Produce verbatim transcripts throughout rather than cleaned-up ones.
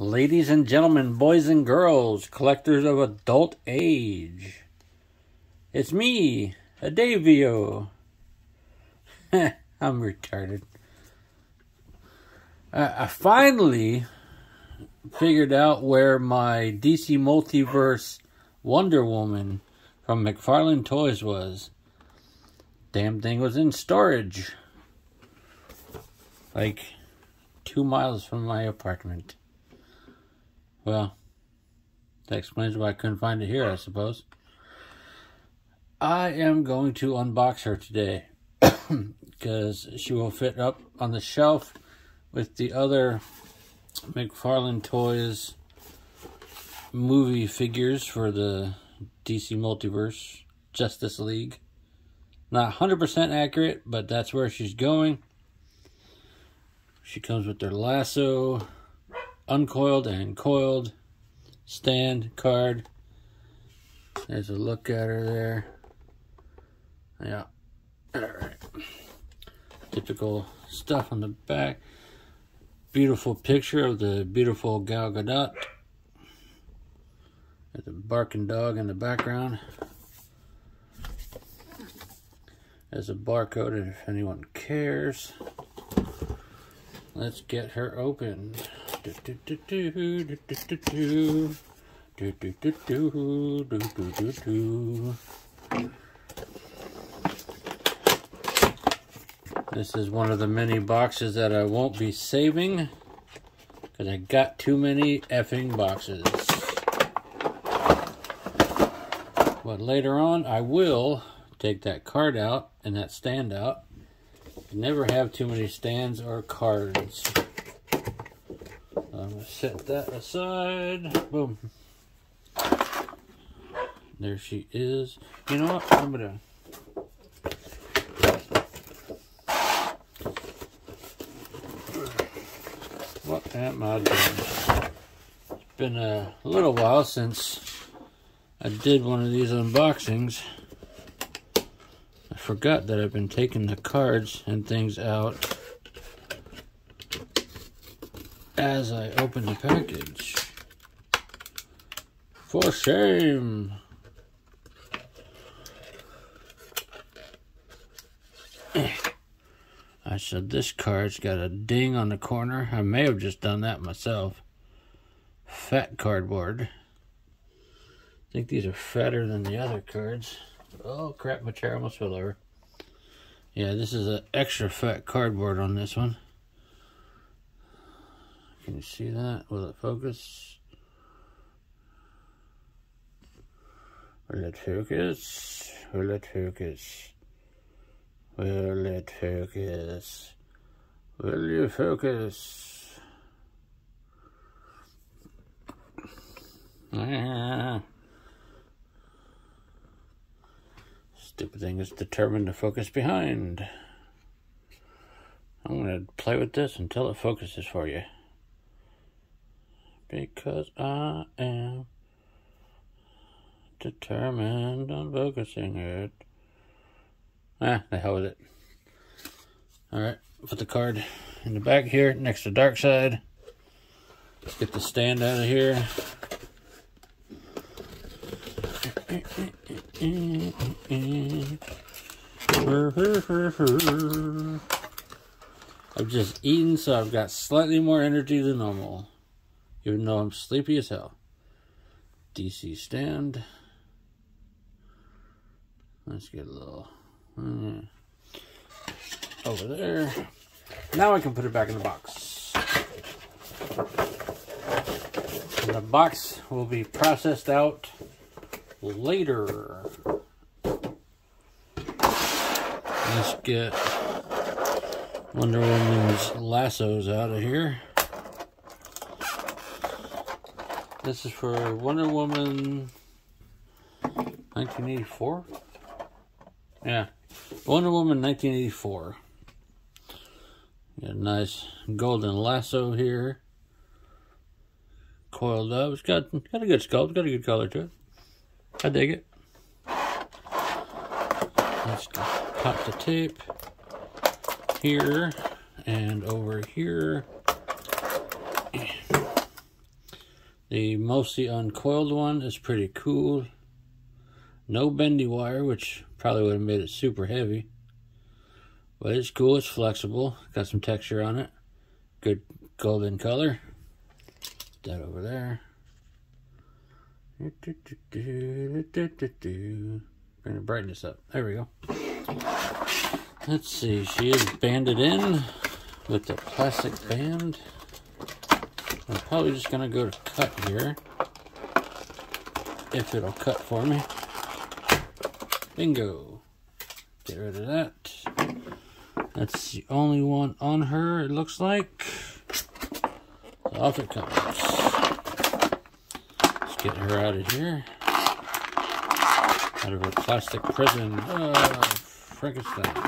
Ladies and gentlemen, boys and girls, collectors of adult age. It's me, Adavio. I'm retarded. Uh, I finally figured out where my D C Multiverse Wonder Woman from McFarlane Toys was. Damn thing was in storage. Like two miles from my apartment. Well, that explains why I couldn't find it here, I suppose. I am going to unbox her today because she will fit up on the shelf with the other McFarlane Toys movie figures for the D C Multiverse, Justice League. Not one hundred percent accurate, but that's where she's going. She comes with their lasso, uncoiled and coiled, stand, card. There's a look at her there. Yeah. Alright. Typical stuff on the back. Beautiful picture of the beautiful Gal Gadot. There's a barking dog in the background. There's a barcode if anyone cares. Let's get her open. This is one of the many boxes that I won't be saving because I got too many effing boxes. But later on, I will take that card out and that stand out. You never have too many stands or cards. I'm going to set that aside. Boom. There she is. You know what? I'm going to... What am I doing? It's been a little while since I did one of these unboxings. I forgot that I've been taking the cards and things out as I open the package. For shame. I said this card's got a ding on the corner. I may have just done that myself. Fat cardboard. I think these are fatter than the other cards. Oh crap, my chair almost fell over. Yeah, this is an extra fat cardboard on this one. Can you see that? Will it focus? Will it focus? Will it focus? Will it focus? Will you focus? Ah. Stupid thing is determined to focus behind. I'm going to play with this until it focuses for you. Because I am determined on focusing it. Ah, the hell with it. Alright, put the card in the back here next to dark side. Let's get the stand out of here. I've just eaten, so I've got slightly more energy than normal. Even though I'm sleepy as hell. D C stand. Let's get a little mm, over there. Now I can put it back in the box. And the box will be processed out later. Let's get Wonder Woman's lassos out of here. This is for Wonder Woman nineteen eighty-four? Yeah. Wonder Woman nineteen eighty-four. Got a nice golden lasso here. Coiled up. It's got, got a good sculpt. Got a good color to it. I dig it. Let's pop the tape here and over here. The mostly uncoiled one is pretty cool. No bendy wire, which probably would have made it super heavy. But it's cool, it's flexible, got some texture on it. Good golden color. Put that over there. Bring the brightness up. There we go. Let's see, she is banded in with a plastic band. I'm probably just gonna go to cut here, if it'll cut for me. Bingo. Get rid of that. That's the only one on her, it looks like. So off it comes. Let's get her out of here. Out of her plastic prison. Oh, Frankenstein.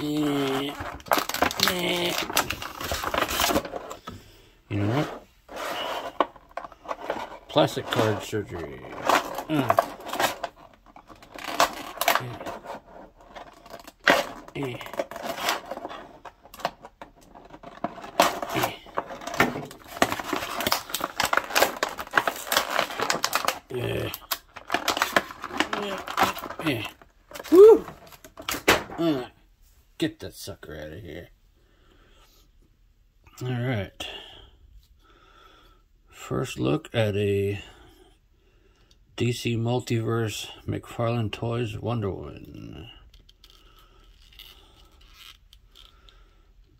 You know what? Plastic card surgery. Uh. Uh. Uh. Uh. Yeah. Yeah. Yeah. Woo! Uh. Get that sucker out of here. All right. First look at a D C Multiverse McFarlane Toys Wonder Woman.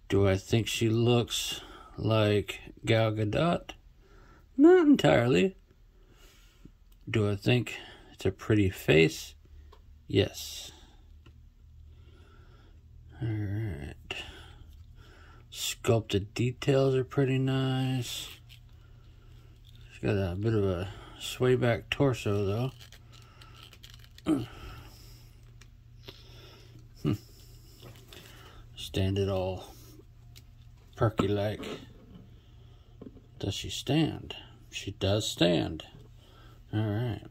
Do I think she looks like Gal Gadot? Not entirely. Do I think it's a pretty face? Yes. Alright, sculpted details are pretty nice. She's got a bit of a sway back torso though. Hmm. Stand it all perky like. Does she stand? She does stand. Alright.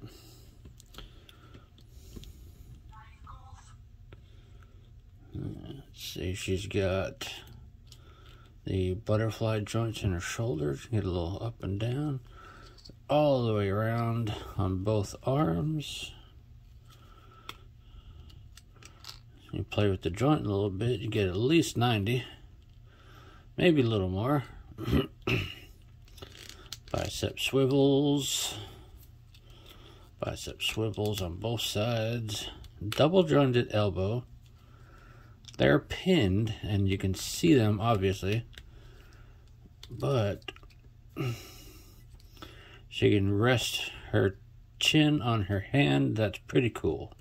See, she's got the butterfly joints in her shoulders. Get a little up and down, all the way around on both arms. You play with the joint a little bit, you get at least ninety, maybe a little more. Bicep swivels, bicep swivels on both sides, double jointed elbow. They're pinned, and you can see them, obviously, but she can rest her chin on her hand. That's pretty cool.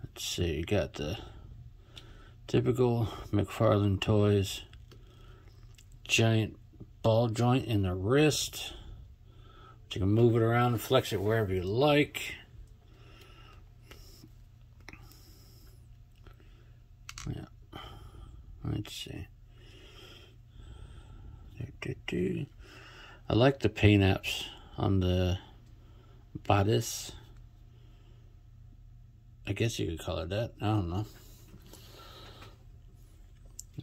Let's see, you got the typical McFarlane Toys giant ball joint in the wrist. You can move it around, flex it wherever you like. Yeah, let's see. I like the paint apps on the bodice. I guess you could call it that. I don't know.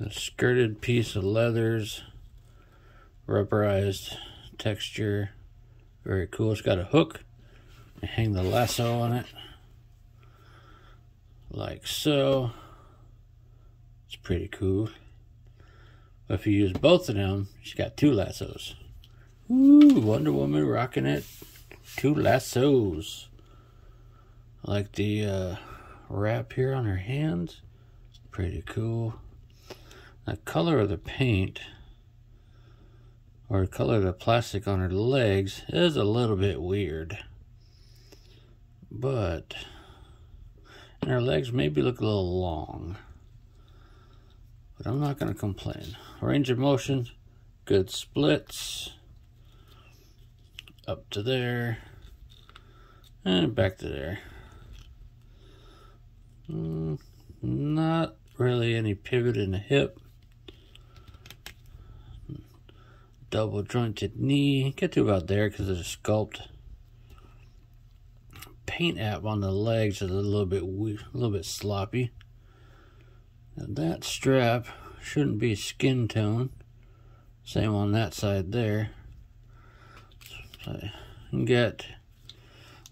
A skirted piece of leathers, rubberized texture. Very cool. It's got a hook. You hang the lasso on it, like so. It's pretty cool. But if you use both of them, she's got two lassos. Ooh, Wonder Woman rocking it. Two lassos. I like the uh, wrap here on her hands. Pretty cool. The color of the paint, or the color of the plastic on her legs, is a little bit weird. But, and her legs maybe look a little long. But I'm not going to complain. Range of motion, good splits, up to there, and back to there. Mm, not really any pivot in the hip. Double jointed knee, get to about there because it's a sculpt. Paint app on the legs is a little bit, a little bit sloppy. Now that strap shouldn't be skin tone. Same on that side there. So you get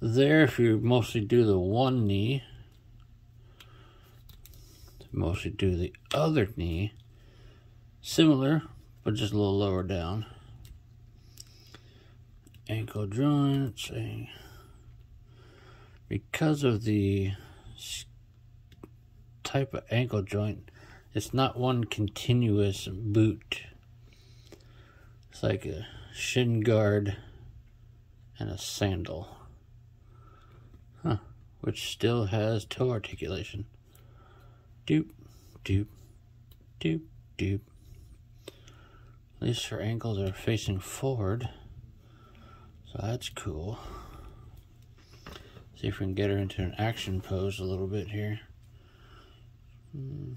there if you mostly do the one knee. Mostly do the other knee. Similar, but just a little lower down. Ankle joints. Because of the type of ankle joint, it's not one continuous boot. It's like a shin guard and a sandal. Huh. Which still has toe articulation. Doop, doop, doop, doop. At least her ankles are facing forward. So that's cool. See if we can get her into an action pose a little bit here. Hmm.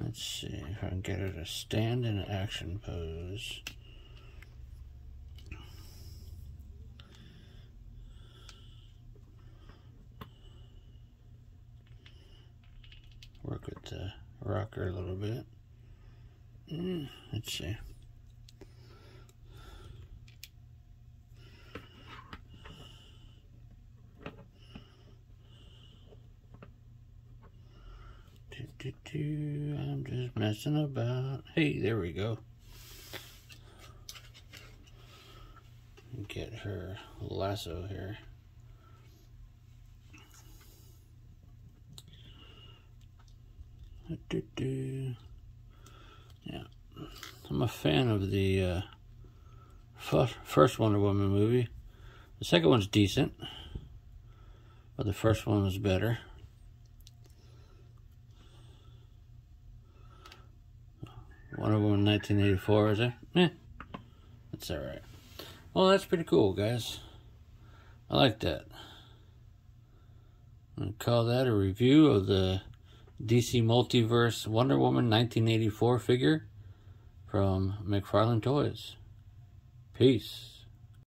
Let's see if I can get her to stand in an action pose. Work with the rocker a little bit. Mm, let's see. Do, do, do. I'm just messing about. Hey, there we go. Get her lasso here. Do, do. Yeah, I'm a fan of the uh, first, first Wonder Woman movie. The second one's decent, but the first one was better. Wonder Woman nineteen eighty-four, is it? Eh, that's alright. Well, that's pretty cool, guys. I like that. I'm going to call that a review of the D C Multiverse Wonder Woman nineteen eighty-four figure from McFarlane Toys. Peace.